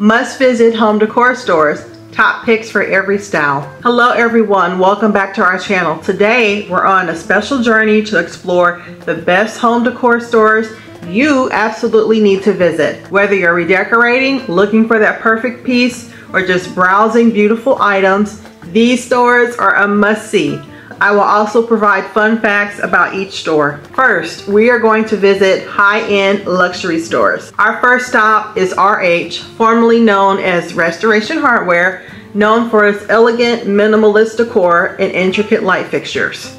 Must visit home decor stores. Top picks for every style. Hello everyone, welcome back to our channel. Today we're on a special journey to explore the best home decor stores you absolutely need to visit. Whether you're redecorating, looking for that perfect piece, or just browsing beautiful items, these stores are a must-see. I will also provide fun facts about each store. First, we are going to visit high-end luxury stores. Our first stop is RH, formerly known as Restoration Hardware, known for its elegant minimalist decor and intricate light fixtures.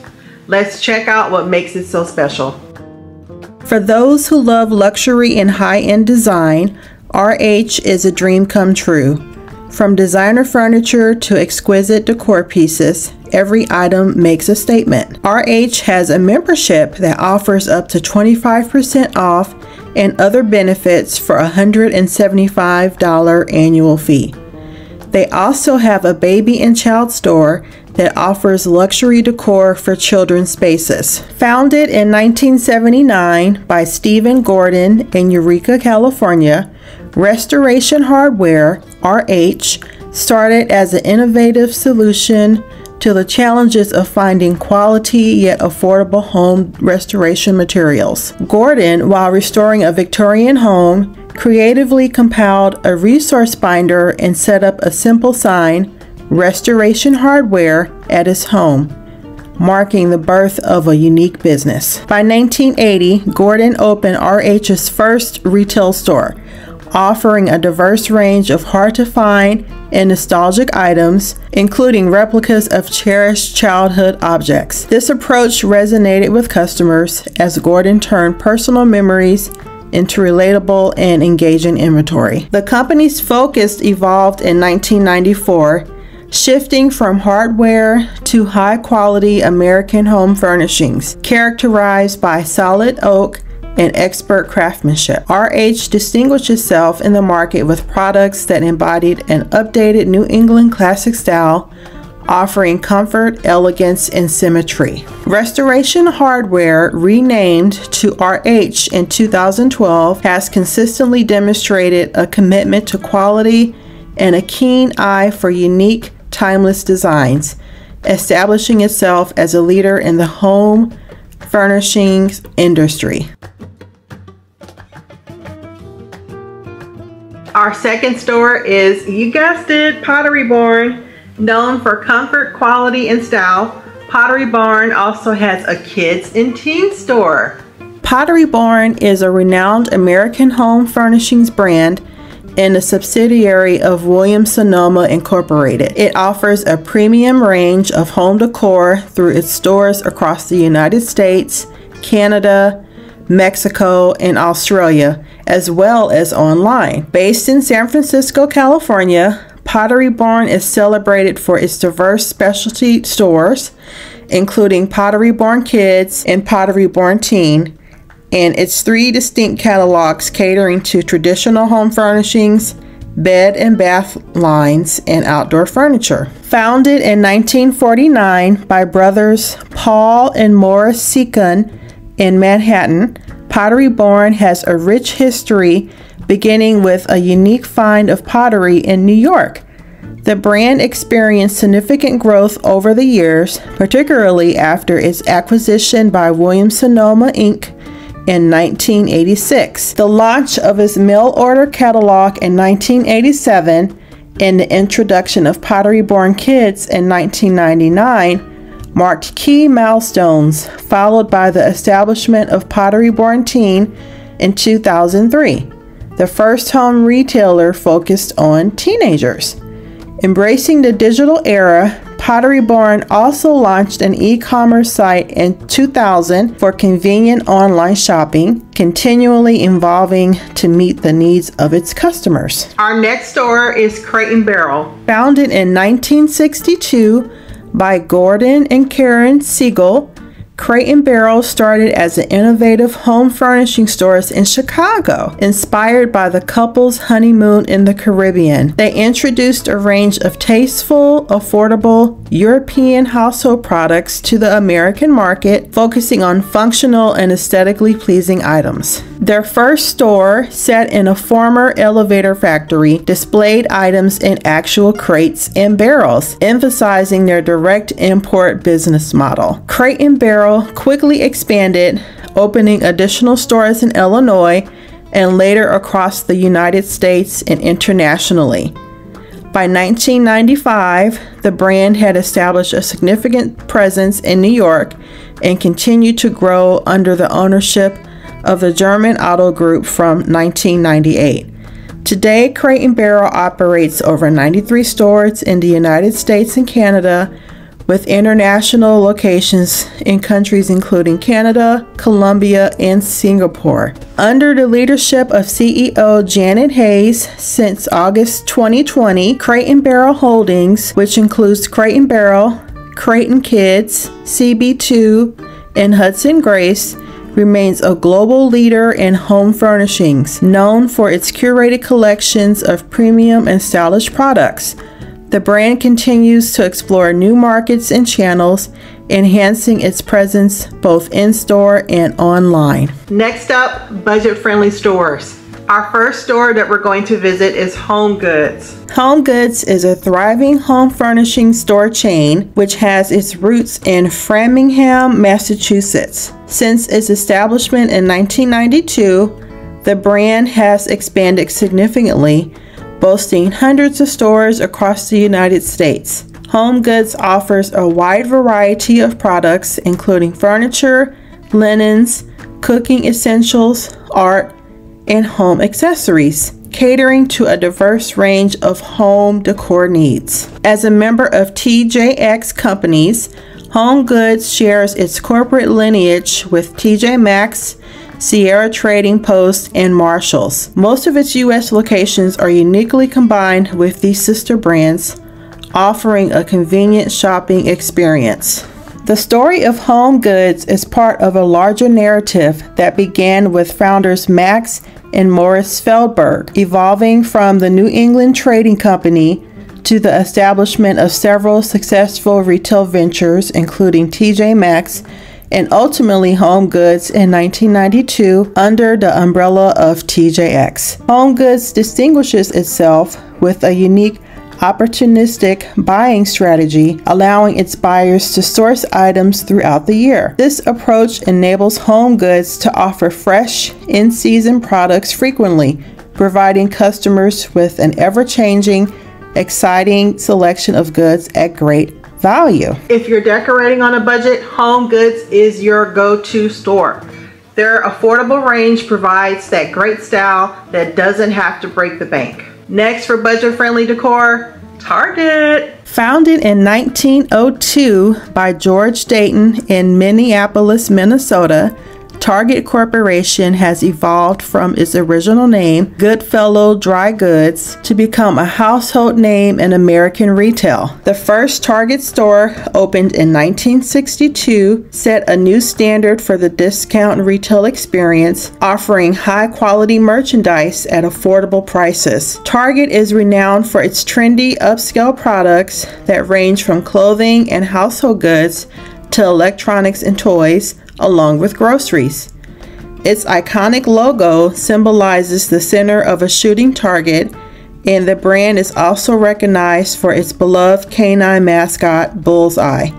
Let's check out what makes it so special. For those who love luxury and high-end design, RH is a dream come true. From designer furniture to exquisite decor pieces, every item makes a statement. RH has a membership that offers up to 25% off and other benefits for a $175 annual fee. They also have a baby and child store that offers luxury decor for children's spaces. Founded in 1979 by Stephen Gordon in Eureka, California, Restoration Hardware, RH, started as an innovative solution to the challenges of finding quality yet affordable home restoration materials. Gordon, while restoring a Victorian home, creatively compiled a resource binder and set up a simple sign, Restoration Hardware, at his home, marking the birth of a unique business. By 1980, Gordon opened RH's first retail store, offering a diverse range of hard-to-find and nostalgic items, including replicas of cherished childhood objects. This approach resonated with customers as Gordon turned personal memories into relatable and engaging inventory. The company's focus evolved in 1994, shifting from hardware to high-quality American home furnishings, characterized by solid oak and expert craftsmanship. RH distinguished itself in the market with products that embodied an updated New England classic style, offering comfort, elegance, and symmetry. Restoration Hardware, renamed to RH in 2012, has consistently demonstrated a commitment to quality and a keen eye for unique, timeless designs, establishing itself as a leader in the home furnishings industry. Our second store is, you guessed it, Pottery Barn. Known for comfort, quality, and style, Pottery Barn also has a kids and teen store. Pottery Barn is a renowned American home furnishings brand and a subsidiary of Williams Sonoma Incorporated. It offers a premium range of home decor through its stores across the United States, Canada, Mexico, and Australia, as well as online. Based in San Francisco, California, Pottery Barn is celebrated for its diverse specialty stores, including Pottery Barn Kids and Pottery Barn Teen, and its three distinct catalogs catering to traditional home furnishings, bed and bath lines, and outdoor furniture. Founded in 1949 by brothers Paul and Morris Schnall in Manhattan, Pottery Barn has a rich history, beginning with a unique find of pottery in New York. The brand experienced significant growth over the years, particularly after its acquisition by Williams-Sonoma, Inc. in 1986. The launch of its mail-order catalog in 1987 and the introduction of Pottery Barn Kids in 1999 marked key milestones, followed by the establishment of Pottery Barn Teen in 2003, the first home retailer focused on teenagers. Embracing the digital era, Pottery Barn also launched an e-commerce site in 2000 for convenient online shopping, continually evolving to meet the needs of its customers. Our next store is Crate and Barrel. Founded in 1962 by Gordon and Karen Siegel, Crate and Barrel started as an innovative home furnishing stores in Chicago. Inspired by the couple's honeymoon in the Caribbean, they introduced a range of tasteful, affordable European household products to the American market, focusing on functional and aesthetically pleasing items. Their first store, set in a former elevator factory, displayed items in actual crates and barrels, emphasizing their direct import business model. Crate and Barrel quickly expanded, opening additional stores in Illinois and later across the United States and internationally. By 1995, the brand had established a significant presence in New York and continued to grow under the ownership of the German Auto Group from 1998. Today, Crate and Barrel operates over 93 stores in the United States and Canada, with international locations in countries including Canada, Colombia, and Singapore. Under the leadership of CEO Janet Hayes since August 2020, Crate and Barrel Holdings, which includes Crate and Barrel, Crate and Kids, CB2, and Hudson Grace, remains a global leader in home furnishings, known for its curated collections of premium and stylish products. The brand continues to explore new markets and channels, enhancing its presence both in-store and online. Next up, budget-friendly stores. Our first store that we're going to visit is HomeGoods. HomeGoods is a thriving home furnishing store chain which has its roots in Framingham, Massachusetts. Since its establishment in 1992, the brand has expanded significantly, boasting hundreds of stores across the United States. HomeGoods offers a wide variety of products, including furniture, linens, cooking essentials, art, and home accessories, catering to a diverse range of home decor needs. As a member of TJX companies, HomeGoods shares its corporate lineage with TJ Maxx, Sierra Trading Post, and Marshalls. Most of its U.S. locations are uniquely combined with these sister brands, offering a convenient shopping experience. The story of HomeGoods is part of a larger narrative that began with founders Max and Morris Feldberg, evolving from the New England Trading Company to the establishment of several successful retail ventures, including TJ Maxx, and ultimately HomeGoods in 1992 under the umbrella of TJX. HomeGoods distinguishes itself with a unique opportunistic buying strategy, allowing its buyers to source items throughout the year. This approach enables HomeGoods to offer fresh, in-season products frequently, providing customers with an ever-changing, exciting selection of goods at great value. If you're decorating on a budget, HomeGoods is your go-to store. Their affordable range provides that great style that doesn't have to break the bank. Next for budget-friendly decor, Target. Founded in 1902 by George Dayton in Minneapolis, Minnesota, Target Corporation has evolved from its original name, Goodfellow Dry Goods, to become a household name in American retail. The first Target store, opened in 1962, set a new standard for the discount retail experience, offering high-quality merchandise at affordable prices. Target is renowned for its trendy, upscale products that range from clothing and household goods to electronics and toys, along with groceries. Its iconic logo symbolizes the center of a shooting target, and the brand is also recognized for its beloved canine mascot, Bullseye.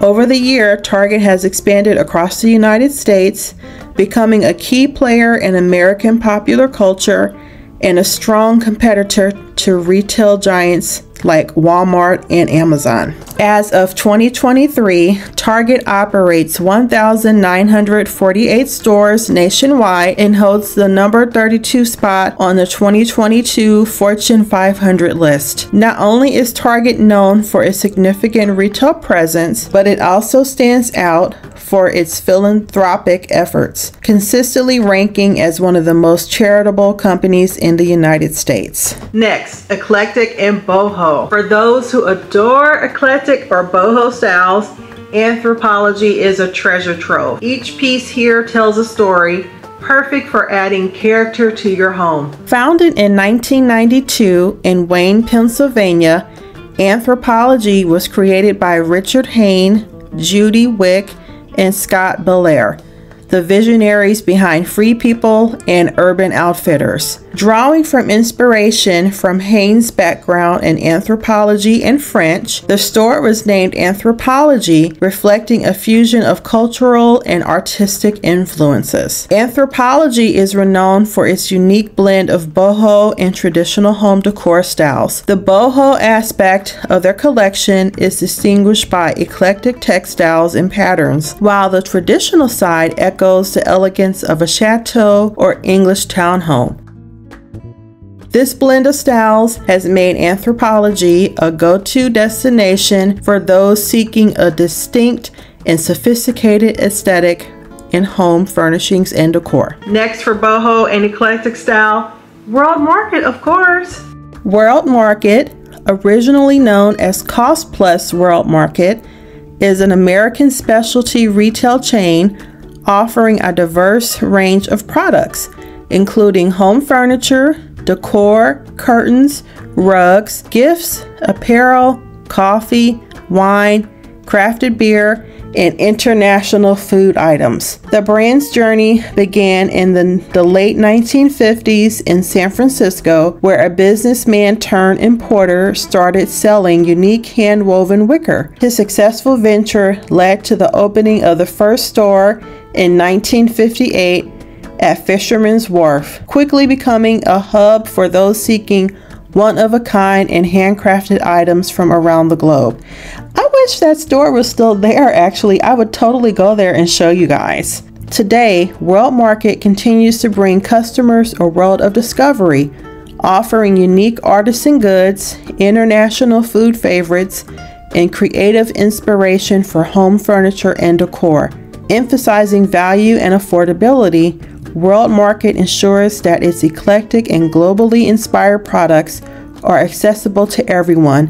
Over the year, Target has expanded across the United States, becoming a key player in American popular culture and a strong competitor to retail giants like Walmart and Amazon. As of 2023, Target operates 1,948 stores nationwide and holds the number 32 spot on the 2022 Fortune 500 list. Not only is Target known for its significant retail presence, but it also stands out for its philanthropic efforts, consistently ranking as one of the most charitable companies in the United States. Next, eclectic and boho. For those who adore eclectic or boho styles, Anthropologie is a treasure trove. Each piece here tells a story, perfect for adding character to your home. Founded in 1992 in Wayne, Pennsylvania, Anthropologie was created by Richard Hain, Judy Wick, and Scott Belair, the visionaries behind Free People and Urban Outfitters. Drawing from inspiration from Hain's background in anthropology and French, the store was named Anthropologie, reflecting a fusion of cultural and artistic influences. Anthropologie is renowned for its unique blend of boho and traditional home decor styles. The boho aspect of their collection is distinguished by eclectic textiles and patterns, while the traditional side echoes the elegance of a chateau or English townhome. This blend of styles has made Anthropologie a go-to destination for those seeking a distinct and sophisticated aesthetic in home furnishings and decor. Next for boho and eclectic style, World Market, of course. World Market, originally known as Cost Plus World Market, is an American specialty retail chain offering a diverse range of products, including home furniture, decor, curtains, rugs, gifts, apparel, coffee, wine, crafted beer, and international food items. The brand's journey began in the late 1950s in San Francisco, where a businessman turned importer started selling unique hand-woven wicker. His successful venture led to the opening of the first store in 1958 at Fisherman's Wharf, quickly becoming a hub for those seeking one-of-a-kind and handcrafted items from around the globe. I wish that store was still there, actually. I would totally go there and show you guys. Today, World Market continues to bring customers a world of discovery, offering unique artisan goods, international food favorites, and creative inspiration for home furniture and decor. Emphasizing value and affordability, World Market ensures that its eclectic and globally inspired products are accessible to everyone,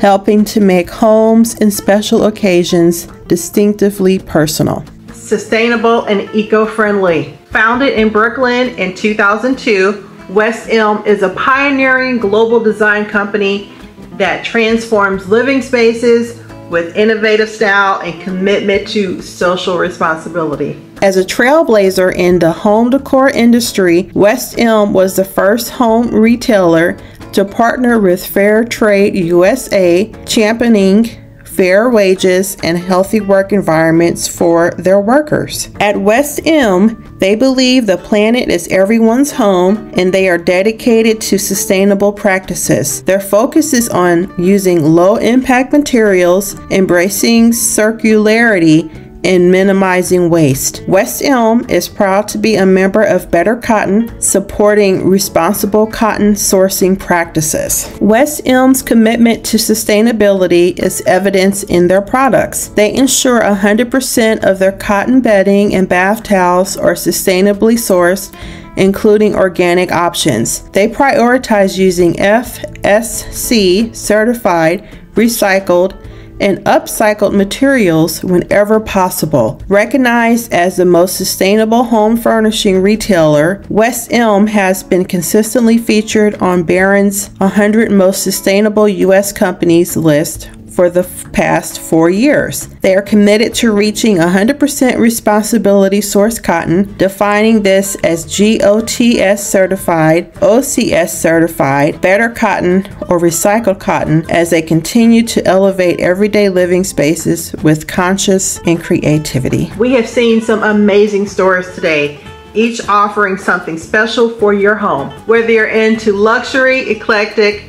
helping to make homes and special occasions distinctively personal. Sustainable and eco-friendly. Founded in Brooklyn in 2002, West Elm is a pioneering global design company that transforms living spaces with innovative style and commitment to social responsibility. As a trailblazer in the home decor industry, West Elm was the first home retailer to partner with Fair Trade USA, championing fair wages and healthy work environments for their workers. At West Elm, they believe the planet is everyone's home and they are dedicated to sustainable practices. Their focus is on using low-impact materials, embracing circularity, and minimizing waste. West Elm is proud to be a member of Better Cotton, supporting responsible cotton sourcing practices. West Elm's commitment to sustainability is evidenced in their products. They ensure 100% of their cotton bedding and bath towels are sustainably sourced, including organic options. They prioritize using FSC certified, recycled, and upcycled materials whenever possible. Recognized as the most sustainable home furnishing retailer, West Elm has been consistently featured on Barron's 100 Most Sustainable U.S. Companies list for the past 4 years. They are committed to reaching 100% responsibility source cotton, defining this as GOTS certified, OCS certified, Better Cotton, or recycled cotton, as they continue to elevate everyday living spaces with conscious and creativity. We have seen some amazing stores today, each offering something special for your home. Whether you're into luxury, eclectic,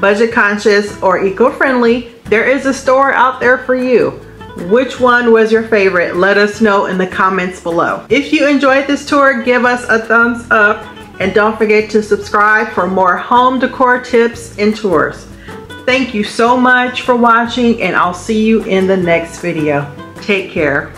budget conscious, or eco-friendly, there is a store out there for you. Which one was your favorite? Let us know in the comments below. If you enjoyed this tour, give us a thumbs up and don't forget to subscribe for more home decor tips and tours. Thank you so much for watching and I'll see you in the next video. Take care.